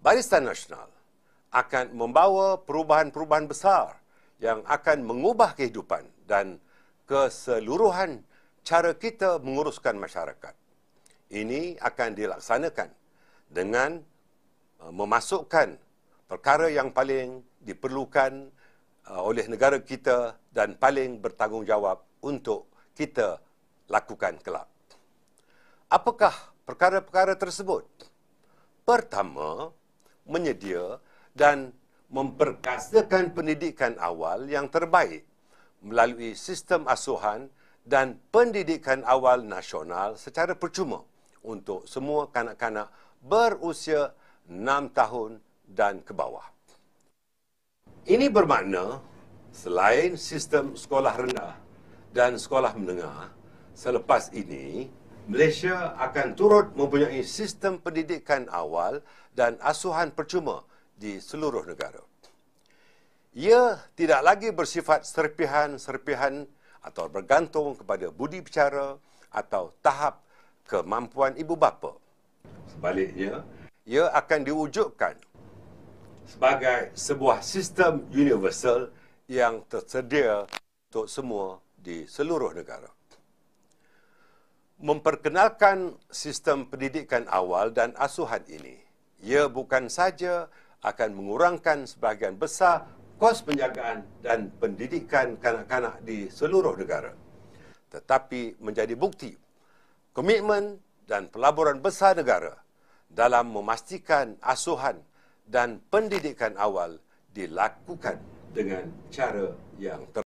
Barisan Nasional akan membawa perubahan-perubahan besar yang akan mengubah kehidupan dan keseluruhan cara kita menguruskan masyarakat. Ini akan dilaksanakan dengan memasukkan perkara yang paling diperlukan oleh negara kita dan paling bertanggungjawab untuk kita lakukan kelak. Apakah perkara-perkara tersebut? Pertama, menyedia dan memperkasakan pendidikan awal yang terbaik melalui sistem asuhan dan pendidikan awal nasional secara percuma untuk semua kanak-kanak berusia 6 tahun dan ke bawah. Ini bermakna selain sistem sekolah rendah dan sekolah menengah, selepas ini Malaysia akan turut mempunyai sistem pendidikan awal dan asuhan percuma di seluruh negara. Ia tidak lagi bersifat serpihan-serpihan atau bergantung kepada budi bicara atau tahap kemampuan ibu bapa. Sebaliknya, ia akan diwujudkan sebagai sebuah sistem universal yang tersedia untuk semua di seluruh negara. Memperkenalkan sistem pendidikan awal dan asuhan ini, ia bukan saja akan mengurangkan sebahagian besar kos penjagaan dan pendidikan kanak-kanak di seluruh negara, tetapi menjadi bukti komitmen dan pelaburan besar negara dalam memastikan asuhan dan pendidikan awal dilakukan dengan cara yang terbaik.